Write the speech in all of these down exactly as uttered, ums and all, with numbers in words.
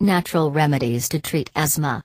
Natural remedies to treat asthma.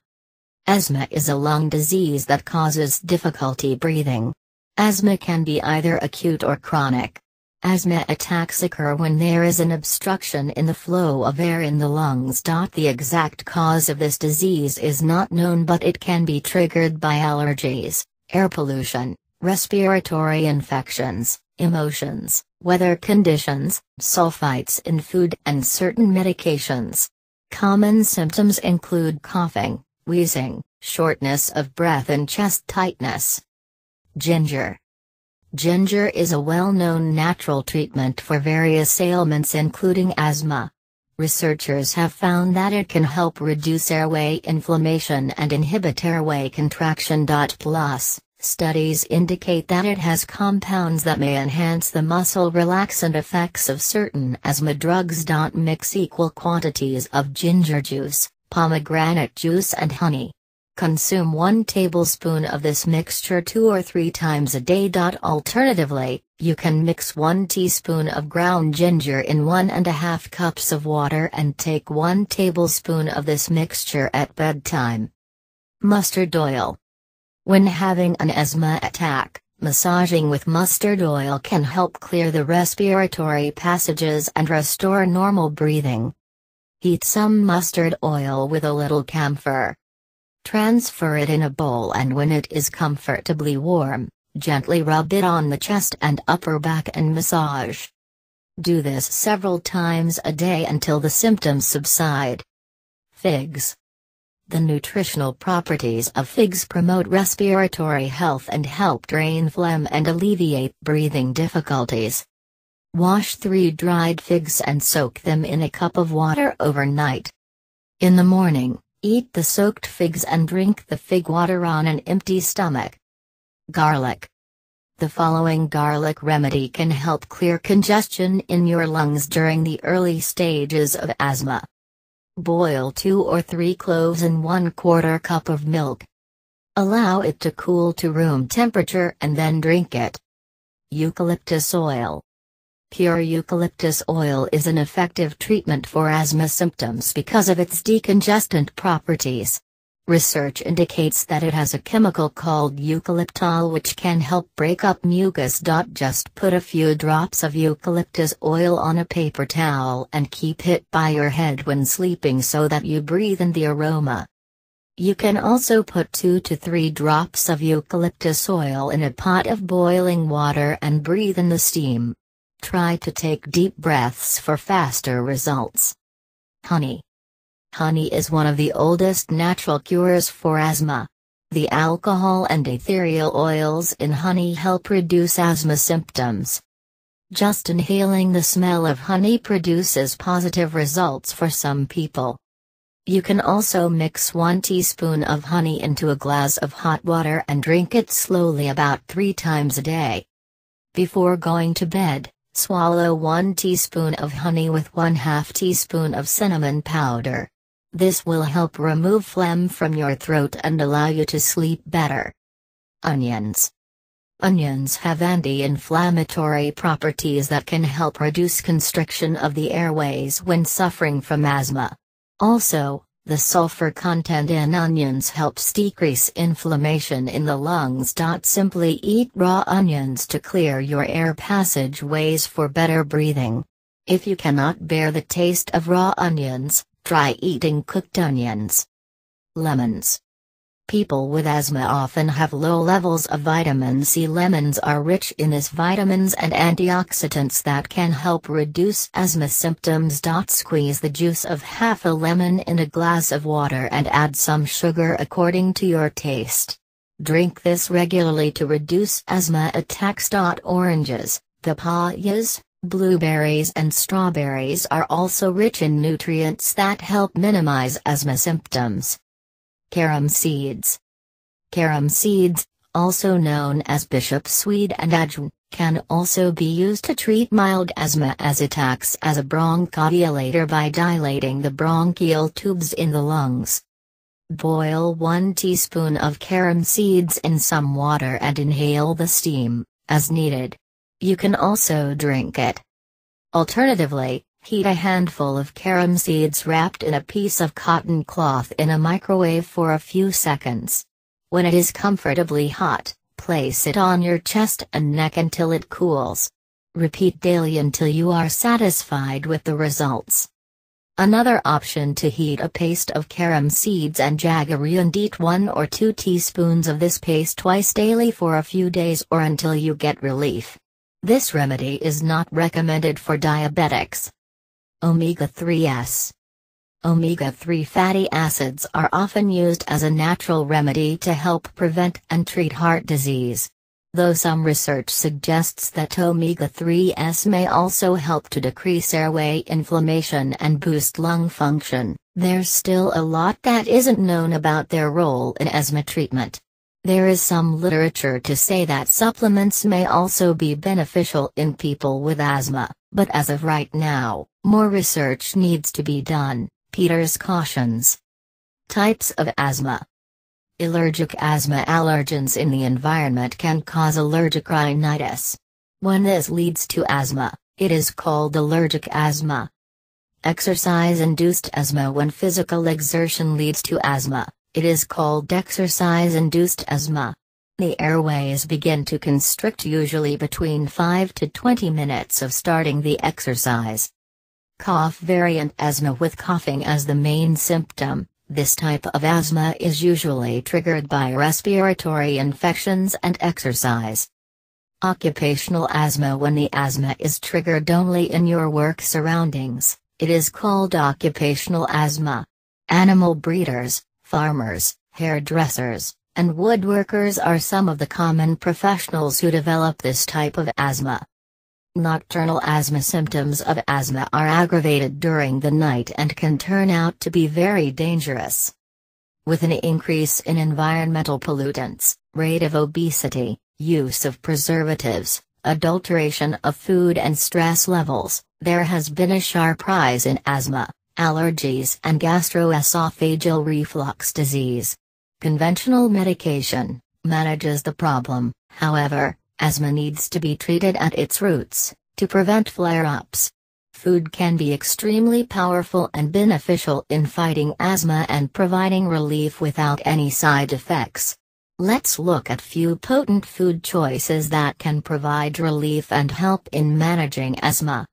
Asthma is a lung disease that causes difficulty breathing. Asthma can be either acute or chronic. Asthma attacks occur when there is an obstruction in the flow of air in the lungs. The exact cause of this disease is not known, but it can be triggered by allergies, air pollution, respiratory infections, emotions, weather conditions, sulfites in food, and certain medications. Common symptoms include coughing, wheezing, shortness of breath, and chest tightness. Ginger. Ginger is a well-known natural treatment for various ailments including asthma. Researchers have found that it can help reduce airway inflammation and inhibit airway contraction. Plus, studies indicate that it has compounds that may enhance the muscle relaxant effects of certain asthma drugs. Mix equal quantities of ginger juice, pomegranate juice, and honey. Consume one tablespoon of this mixture two or three times a day. Alternatively, you can mix one teaspoon of ground ginger in one and a half cups of water and take one tablespoon of this mixture at bedtime. Mustard oil. When having an asthma attack, massaging with mustard oil can help clear the respiratory passages and restore normal breathing. Heat some mustard oil with a little camphor. Transfer it in a bowl, and when it is comfortably warm, gently rub it on the chest and upper back and massage. Do this several times a day until the symptoms subside. Figs. The nutritional properties of figs promote respiratory health and help drain phlegm and alleviate breathing difficulties. Wash three dried figs and soak them in a cup of water overnight. In the morning, eat the soaked figs and drink the fig water on an empty stomach. Garlic. The following garlic remedy can help clear congestion in your lungs during the early stages of asthma. Boil two or three cloves in one quarter cup of milk. Allow it to cool to room temperature and then drink it. Eucalyptus oil. Pure eucalyptus oil is an effective treatment for asthma symptoms because of its decongestant properties. Research indicates that it has a chemical called eucalyptol which can help break up mucus. Just put a few drops of eucalyptus oil on a paper towel and keep it by your head when sleeping so that you breathe in the aroma. You can also put two to three drops of eucalyptus oil in a pot of boiling water and breathe in the steam. Try to take deep breaths for faster results. Honey. Honey is one of the oldest natural cures for asthma. The alcohol and ethereal oils in honey help reduce asthma symptoms. Just inhaling the smell of honey produces positive results for some people. You can also mix one teaspoon of honey into a glass of hot water and drink it slowly about three times a day. Before going to bed, swallow one teaspoon of honey with one half teaspoon of cinnamon powder. This will help remove phlegm from your throat and allow you to sleep better. Onions. Onions have anti-inflammatory properties that can help reduce constriction of the airways when suffering from asthma. Also, the sulfur content in onions helps decrease inflammation in the lungs. Simply eat raw onions to clear your air passageways for better breathing. If you cannot bear the taste of raw onions, try eating cooked onions. Lemons. People with asthma often have low levels of vitamin C. Lemons are rich in these vitamins and antioxidants that can help reduce asthma symptoms. Squeeze the juice of half a lemon in a glass of water and add some sugar according to your taste. Drink this regularly to reduce asthma attacks. Oranges, papayas, blueberries, and strawberries are also rich in nutrients that help minimize asthma symptoms. Carom seeds. Carom seeds, also known as bishop's weed and ajwain, can also be used to treat mild asthma as it acts as a bronchodilator by dilating the bronchial tubes in the lungs. Boil one teaspoon of carom seeds in some water and inhale the steam, as needed. You can also drink it. Alternatively, Heat a handful of carom seeds wrapped in a piece of cotton cloth in a microwave for a few seconds. When it is comfortably hot, place it on your chest and neck until it cools. Repeat daily until you are satisfied with the results. Another option to heat a paste of carom seeds and jaggery and eat one or two teaspoons of this paste twice daily for a few days or until you get relief. This remedy is not recommended for diabetics. Omega threes. Omega three fatty acids are often used as a natural remedy to help prevent and treat heart disease, though some research suggests that omega threes may also help to decrease airway inflammation and boost lung function. There's still a lot that isn't known about their role in asthma treatment. There is some literature to say that supplements may also be beneficial in people with asthma, but as of right now, more research needs to be done, Peters cautions. Types of asthma. Allergic asthma. Allergens in the environment can cause allergic rhinitis. When this leads to asthma, it is called allergic asthma. Exercise-induced asthma. When physical exertion leads to asthma, it is called exercise-induced asthma. The airways begin to constrict usually between five to twenty minutes of starting the exercise. Cough variant asthma. With coughing as the main symptom, this type of asthma is usually triggered by respiratory infections and exercise. Occupational asthma. When the asthma is triggered only in your work surroundings, it is called occupational asthma. Animal breeders, farmers, hairdressers, and woodworkers are some of the common professionals who develop this type of asthma. Nocturnal asthma. Symptoms of asthma are aggravated during the night and can turn out to be very dangerous. With an increase in environmental pollutants, rate of obesity, use of preservatives, adulteration of food and stress levels, there has been a sharp rise in asthma, allergies and gastroesophageal reflux disease. Conventional medication manages the problem, however. Asthma needs to be treated at its roots, to prevent flare-ups. Food can be extremely powerful and beneficial in fighting asthma and providing relief without any side effects. Let's look at few potent food choices that can provide relief and help in managing asthma.